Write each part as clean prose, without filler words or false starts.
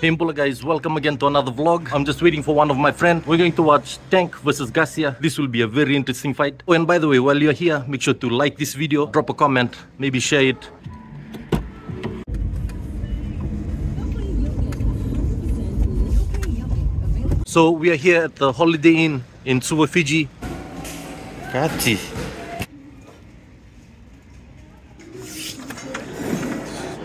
Hello guys, welcome again to another vlog. I'm just waiting for one of my friends. We're going to watch Tank versus Garcia. This will be a very interesting fight. Oh, and by the way, while you're here, make sure to like this video, drop a comment, maybe share it. So we are here at the Holiday Inn in Suva, Fiji. Kati.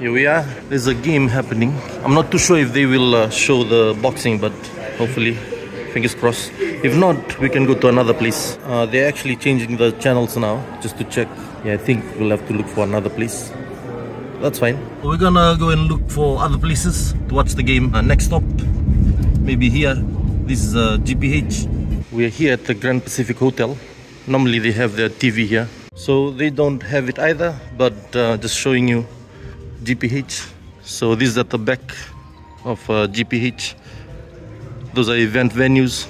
Here we are. There's a game happening. I'm not too sure if they will show the boxing, but hopefully, fingers crossed. If not, we can go to another place. They're actually changing the channels now, just to check. Yeah, I think we'll have to look for another place. That's fine. We're gonna go and look for other places to watch the game. Next stop, maybe here. This is GPH. We're here at the Grand Pacific Hotel. Normally they have their TV here. So they don't have it either, but just showing you GPH. So this is at the back of GPH. Those are event venues.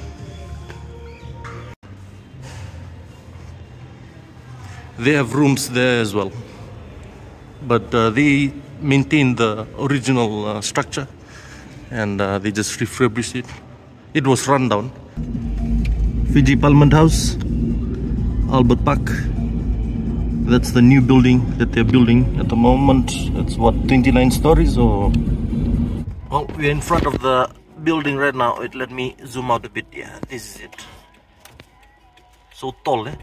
They have rooms there as well, but they maintain the original structure, and they just refurbish it. It was run down. Fiji Parliament House, Albert Park. That's the new building that they're building at the moment. It's what, 29 stories or? Well, we're in front of the building right now. Let me zoom out a bit. Yeah, this is it. So tall, eh?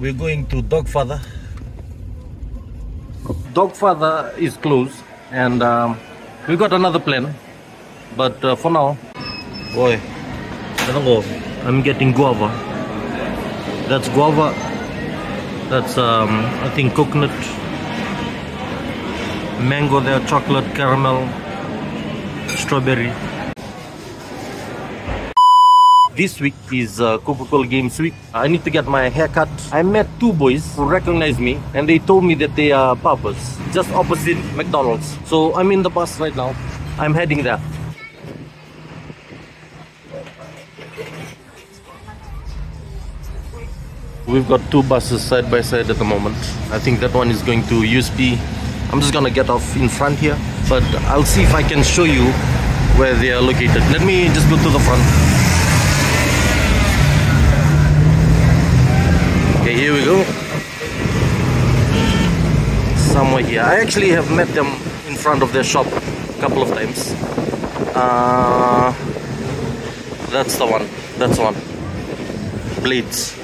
We're going to Dogfather. Dogfather is closed, and we got another plan, but for now, boy. I'm getting guava. That's guava. That's I think coconut, mango there, chocolate, caramel, strawberry. This week is Coca-Cola Games week. I need to get my hair cut. I met two boys who recognized me, and they told me that they are barbers just opposite McDonald's. So I'm in the bus right now. I'm heading there. We've got two buses side by side at the moment. I think that one is going to USP. I'm just gonna get off in front here, but I'll see if I can show you where they are located. Let me just go to the front. Okay, here we go. Somewhere here. I actually have met them in front of their shop a couple of times. That's the one. That's one. Blades.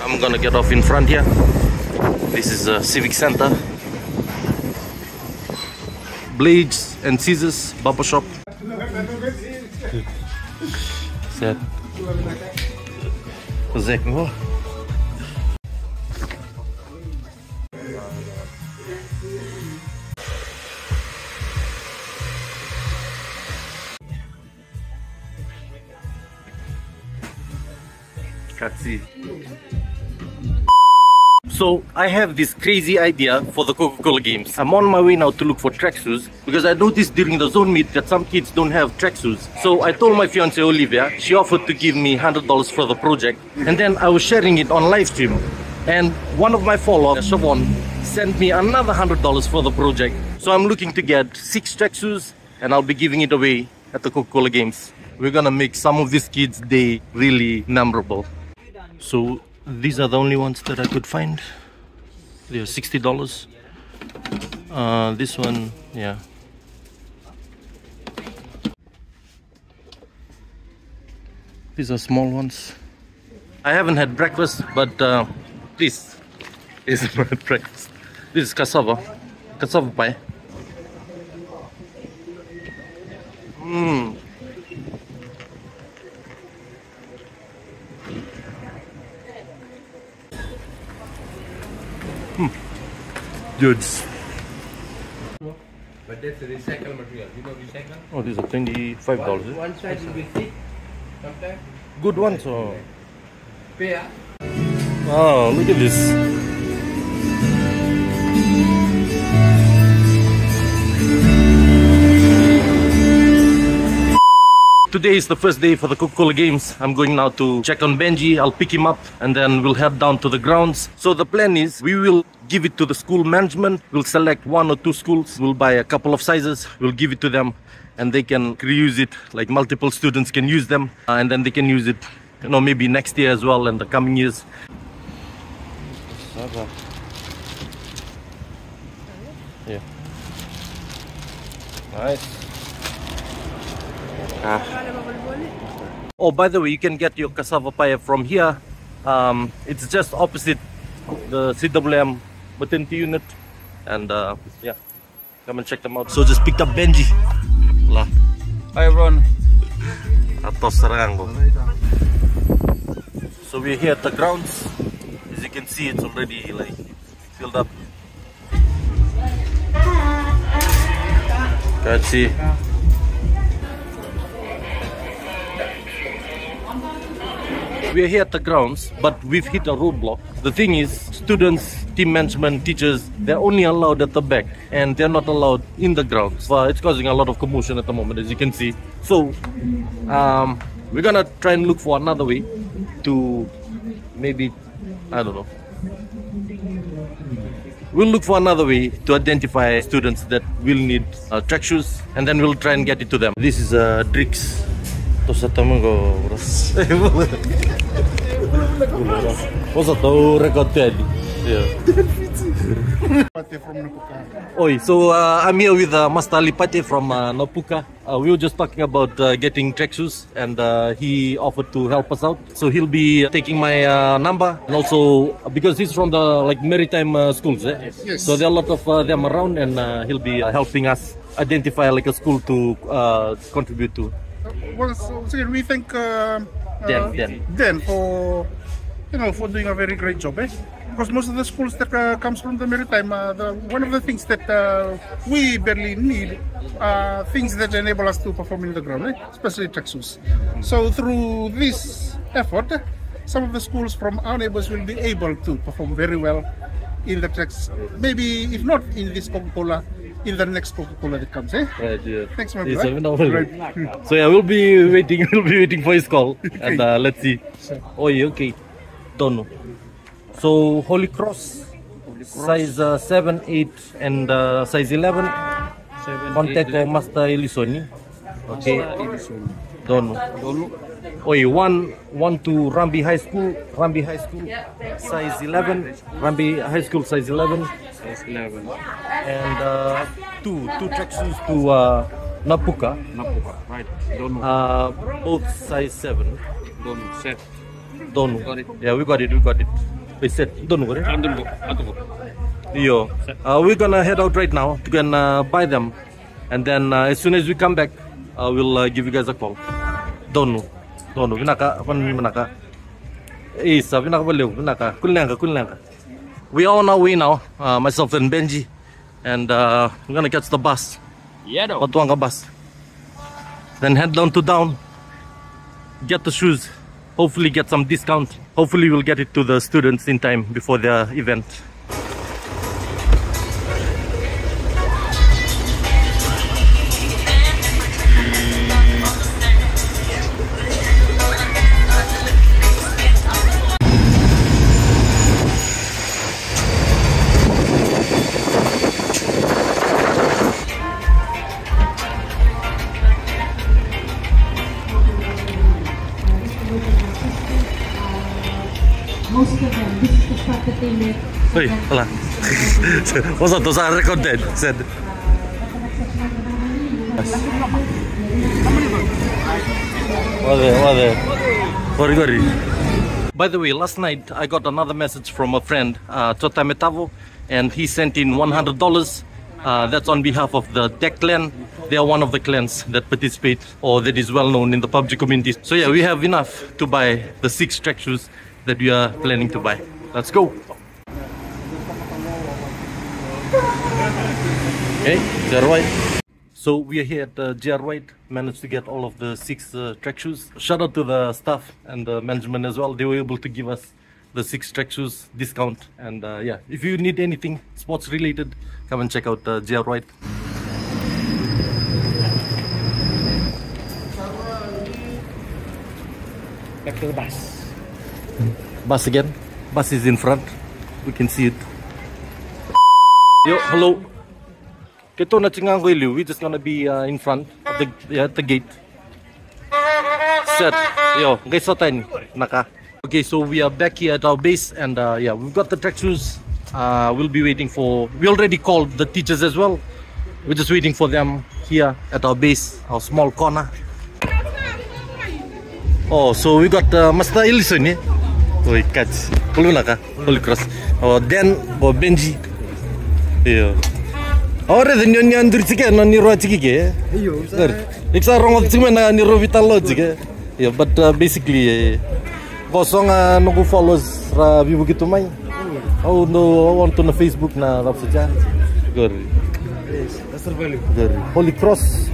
I'm gonna get off in front here. This is a Civic Center. Blades and Scissors, barber shop. Set. Katsi. So I have this crazy idea for the Coca-Cola Games. I'm on my way now to look for tracksuits, because I noticed during the zone meet that some kids don't have tracksuits. So I told my fiancée Olivia. She offered to give me $100 for the project, and then I was sharing it on live stream. And one of my followers, Siobhan, sent me another $100 for the project. So I'm looking to get 6 tracksuits, and I'll be giving it away at the Coca-Cola Games. We're gonna make some of these kids' day really memorable. So these are the only ones that I could find. They are $60. This one, yeah. These are small ones. I haven't had breakfast, but this is my breakfast. This is cassava pie. Goods. But that's a recycled material. You know recycle? Oh, these are $25. One side will be thick. Sometimes. Good ones or? Pear. Oh, look at this. today is the first day for the Coca-Cola Games. I'm going now to check on Benji. I'll pick him up and then we'll head down to the grounds. So the plan is we will give it to the school management. We'll select one or two schools. We'll buy a couple of sizes. We'll give it to them and they can reuse it, like multiple students can use them. And then they can use it, you know, maybe next year as well and the coming years. Yeah. Nice. Oh, by the way, you can get your cassava paya from here. It's just opposite the CWM maternity unit, and yeah, come and check them out. So just picked up Benji. Hi everyone. So we're here at the grounds. As you can see, it's already like filled up. Can't see. We are here at the grounds, but we've hit a roadblock. The thing is, students, team management, teachers, they're only allowed at the back and they're not allowed in the grounds. It's causing a lot of commotion at the moment, as you can see. So we're gonna try and look for another way to maybe, I don't know. We'll look for another way to identify students that will need track shoes, and then we'll try and get it to them. This is Drix. Oi, so I'm here with Master Alipate from Napuka. We were just talking about getting track shoes, and he offered to help us out. So he'll be taking my number, and also because he's from the like maritime schools, eh? Yes. So there are a lot of them around, and he'll be helping us identify like a school to contribute to. Well, so we thank Dan for, you know, for doing a very great job, eh? Because most of the schools that comes from the maritime, one of the things that we barely need are things that enable us to perform in the ground, eh? Especially tracksuits. So through this effort, some of the schools from our neighbors will be able to perform very well in the tracks. Maybe if not in this Coca-Cola, in the next Coca-Cola that comes, eh? Right, yeah. Thanks, my brother. Right. So yeah, we'll be waiting for his call, and let's see. Oh, yeah, okay. Don't know. So Holy Cross. Size 7, 8, and size 11. Contact Master Elisoni. Okay. Don't know. Oh, yeah, one to Rambi High School. Rambi High School, size 11. Rambi High School, size 11. Size 11. And two tracksuits to Napuka. Right. Donu. Both size 7. Donu. Set. Donu. Got it. Yeah, we got it. We set. Donu, right? Yo. We're gonna head out right now to go and buy them, and then as soon as we come back, we'll give you guys a call. Donu. Donu. Vinaka. Isa. Vinaka baliw. Vinaka. Kulanga. We're on our way now, myself and Benji, and we're gonna catch the bus. Yeah, no. Patuanga bus. Then head down to town, get the shoes, hopefully get some discount. Hopefully we'll get it to the students in time before their event. Oi, hola. What's up? Those are recorded. Said. By the way, last night I got another message from a friend, Tota Metavo, and he sent in $100. That's on behalf of the Deck Clan. They are one of the clans that participate or that is well known in the PUBG community. So yeah, we have enough to buy the 6 track shoes that we are planning to buy. Let's go. Okay, JR White. So we are here at JR White. Managed to get all of the 6 track shoes. Shout out to the staff and the management as well. They were able to give us the 6 track shoes discount. And yeah, if you need anything sports related, come and check out JR White. back to the bus. Bus again. Bus is in front. We can see it. Yo, hello. We're just gonna be in front of the gate. Set. Yo, naka. Okay, so we are back here at our base, and yeah, we've got the tracksuits. We'll be waiting for. We already called the teachers as well. We're just waiting for them here at our base, our small corner. Oh, so we got Master Elisoni. Oi, catch. Holy Cross. Oh, then Benji. Yeah. Oh, then you are under chicken, no near chicken. It's a wrong thing when I near Rovita logic. Yeah, but basically, Bosong no follows Rabi Bugitumai. Oh no, I want to na Facebook na Rab Sajan. Good. Yes, that's the value. Good. Holy Cross.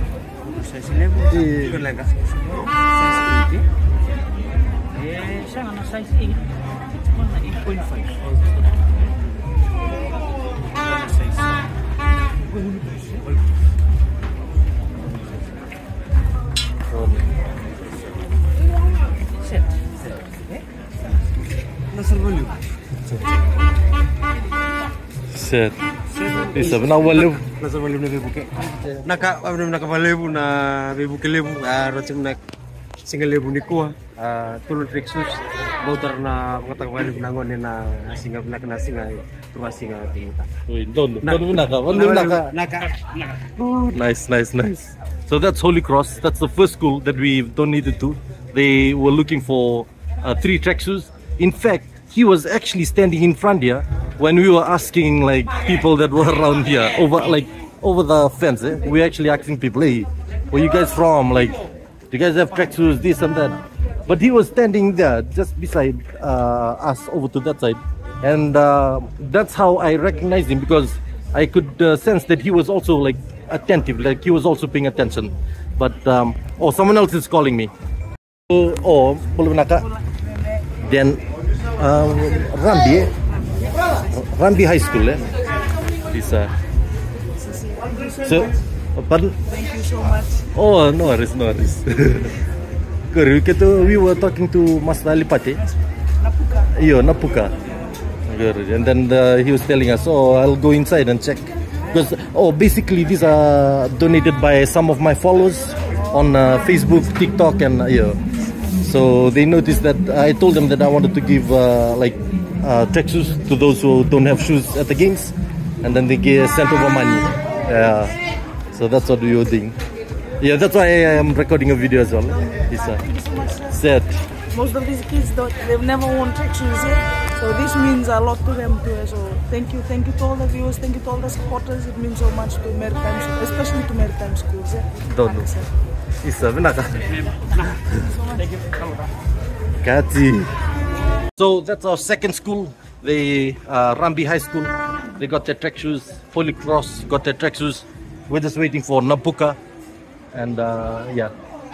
Size 8, 1.5. Single level nikuha, tulong triksus, bautar na pagkatagawin binangon na singap na kanasinga, tuwasinga tinta. Nice, nice, nice. So that's Holy Cross. That's the first school that we donated to. They were looking for 3 tracksuits. In fact, he was actually standing in front here when we were asking like people that were around here over the fence. Eh? We were actually asking people, hey, where you guys from? Like. You guys have tracksuits, this and that. But he was standing there, just beside us, over to that side. And that's how I recognized him, because I could sense that he was also like attentive, like he was also paying attention. But, oh, someone else is calling me. Oh, then, Rambi, Rambi High School, eh? This, so, pardon? Thank you so much. Oh, no worries, no worries. Good. We were talking to Master Alipate. Napuka. Yeah, Napuka. Good. And then he was telling us, oh, I'll go inside and check. Because, oh, basically these are donated by some of my followers on Facebook, TikTok, and yeah. So they noticed that I told them that I wanted to give tech shoes to those who don't have shoes at the games. And then they sent over money. Yeah. So that's what we were doing. Yeah, that's why I am recording a video as well. It's a set. Most of these kids, they've never worn track shoes yet. So this means a lot to them too. So thank you to all the viewers, thank you to all the supporters. It means so much to maritime schools, especially to maritime schools. Don't know. It's a vinaka. Thank you. Kati. So that's our second school, the Rambi High School. They got their track shoes. Holy Cross got their track shoes. We're just waiting for Napuka, and yeah,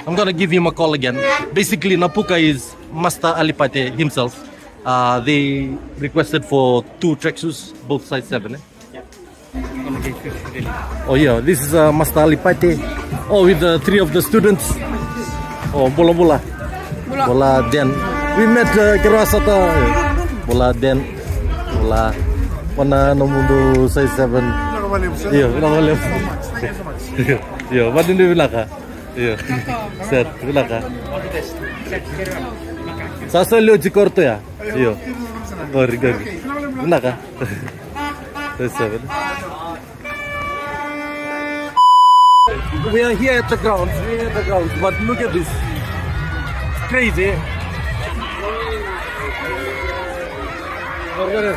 I'm gonna give him a call again. Basically, Napuka is Master Alipate himself. They requested for 2 tracksuits, both size 7. Eh? Yeah. Oh yeah, this is Master Alipate. Oh, with the 3 of the students. Oh, bola den. We met Kirwasata. Bola den. Bola. Wana nomundo size 7. Yeah, thank you so much. Yeah, what did you like? Yeah, set, you like? Sasal loji korto ya? Yeah, very good. You like? That's seven. We are here at the ground. But look at this. It's crazy. Well,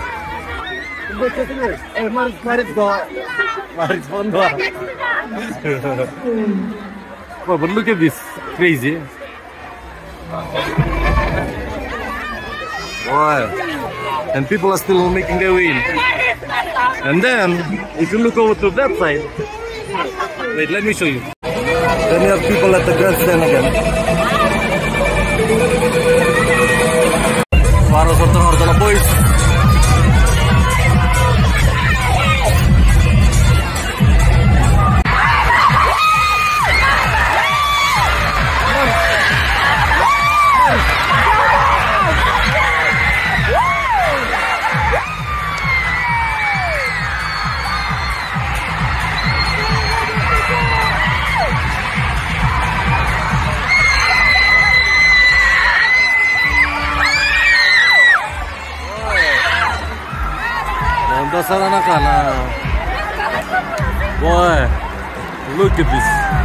but look at this, crazy. Wow. And people are still making their way in. And then, if you look over to that side, wait, let me show you. Then you have people at the grandstand again. Boys. Boy, look at this.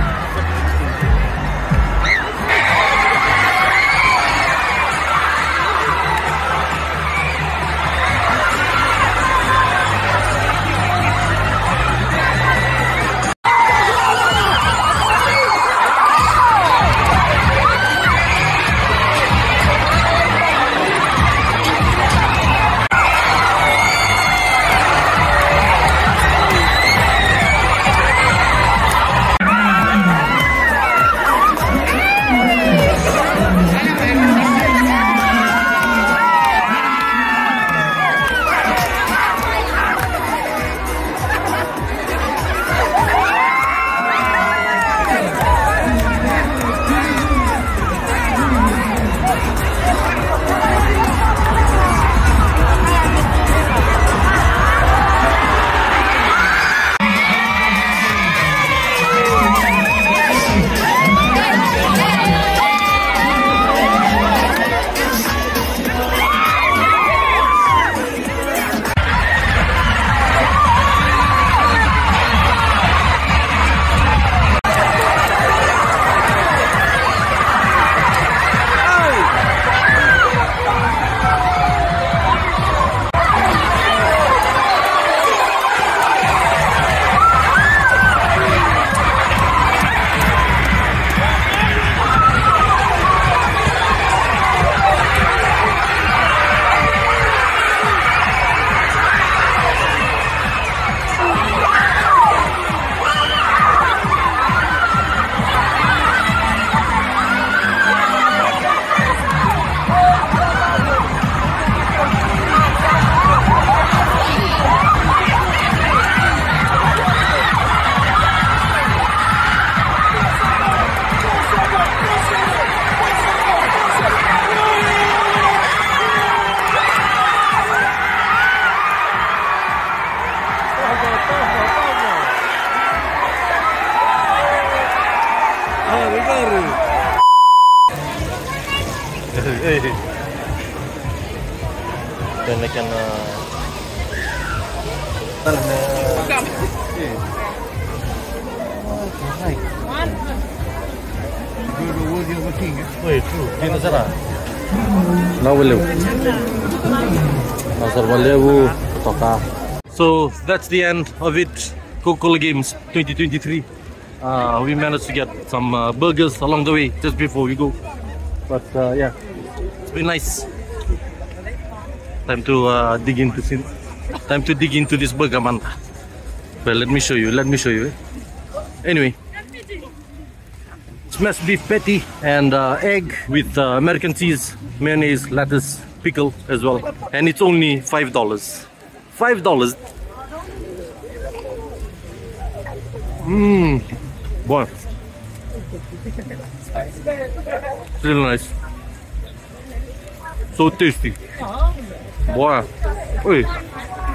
Then they can So that's the end of it. Coca-Cola Games 2023. We managed to get some burgers along the way just before we go. But yeah, it's been nice. Time to dig into this burger, man. Well, let me show you. Anyway, smashed beef patty and egg with American cheese, mayonnaise, lettuce, pickle as well, and it's only $5. $5. Mmm. Boy. Really nice. So tasty. Boy. Oi.